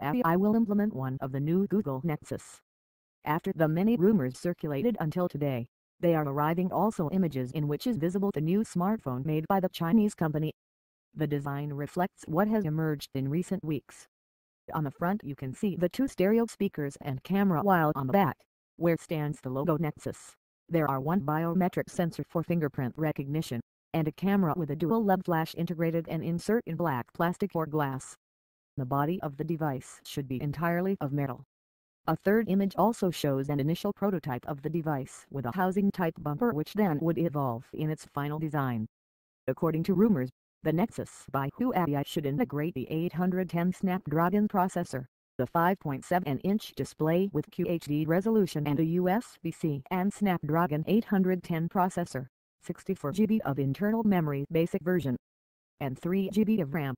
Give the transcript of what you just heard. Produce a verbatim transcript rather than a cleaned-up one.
A P I, I will implement one of the new Google Nexus. After the many rumors circulated until today, they are arriving also images in which is visible the new smartphone made by the Chinese company. The design reflects what has emerged in recent weeks. On the front you can see the two stereo speakers and camera, while on the back, where stands the logo Nexus, there are one biometric sensor for fingerprint recognition, and a camera with a dual L E D flash integrated and insert in black plastic or glass. The body of the device should be entirely of metal. A third image also shows an initial prototype of the device with a housing-type bumper which then would evolve in its final design. According to rumors, the Nexus by Huawei should integrate the eight hundred ten Snapdragon processor, the five point seven inch display with Q H D resolution and a U S B C and Snapdragon eight hundred ten processor, sixty-four gigabytes of internal memory basic version, and three gigabytes of RAM.